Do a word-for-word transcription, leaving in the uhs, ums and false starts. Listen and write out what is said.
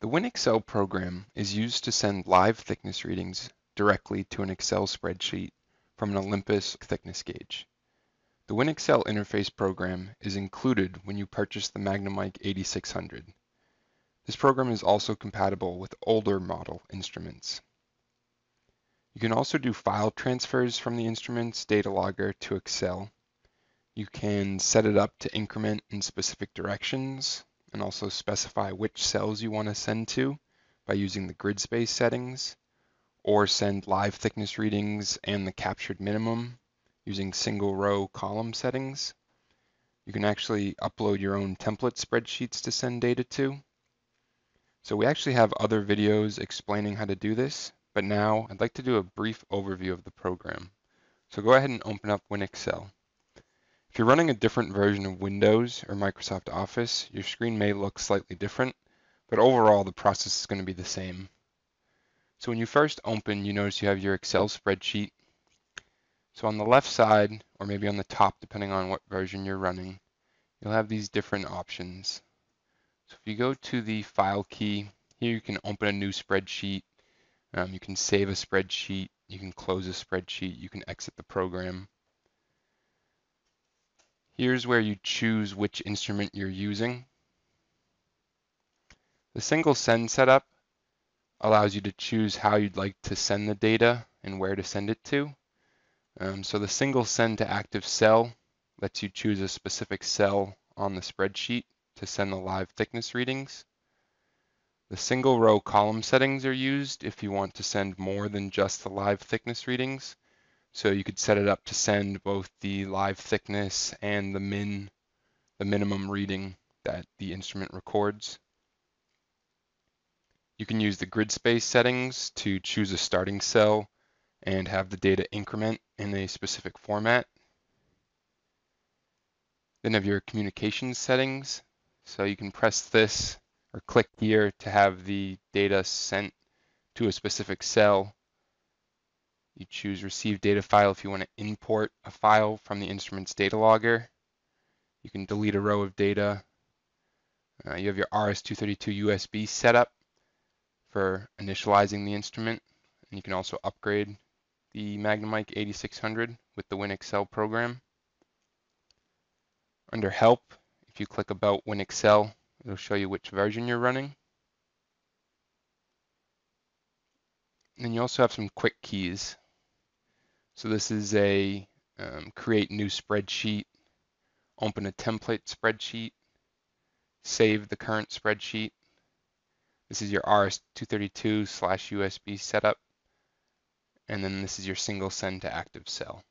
The WinXL program is used to send live thickness readings directly to an Excel spreadsheet from an Olympus thickness gauge. The WinXL interface program is included when you purchase the Magnamike eighty-six hundred. This program is also compatible with older model instruments. You can also do file transfers from the instrument's data logger to Excel. You can set it up to increment in specific directions and also specify which cells you want to send to by using the grid space settings, or send live thickness readings and the captured minimum using single row column settings. You can actually upload your own template spreadsheets to send data to. So we actually have other videos explaining how to do this, but now I'd like to do a brief overview of the program. So go ahead and open up WinXL. If you're running a different version of Windows or Microsoft Office, your screen may look slightly different, but overall the process is going to be the same. So when you first open, you notice you have your Excel spreadsheet. So on the left side, or maybe on the top, depending on what version you're running, you'll have these different options. So if you go to the file key, here you can open a new spreadsheet, um, you can save a spreadsheet, you can close a spreadsheet, you can exit the program. Here's where you choose which instrument you're using. The single send setup allows you to choose how you'd like to send the data and where to send it to. Um, so the single send to active cell lets you choose a specific cell on the spreadsheet to send the live thickness readings. The single row column settings are used if you want to send more than just the live thickness readings. So you could set it up to send both the live thickness and the min, the minimum reading that the instrument records. You can use the grid space settings to choose a starting cell and have the data increment in a specific format. Then have your communications settings. So you can press this or click here to have the data sent to a specific cell. You choose receive data file if you want to import a file from the instrument's data logger. You can delete a row of data. Uh, you have your R S two thirty-two U S B setup for initializing the instrument, and you can also upgrade the Magnamike eighty-six hundred with the WinXL program. Under Help, if you click About WinXL, it'll show you which version you're running. And you also have some quick keys. So this is a um, create new spreadsheet, open a template spreadsheet, save the current spreadsheet. This is your R S two thirty-two slash U S B setup. And then this is your single send to active cell.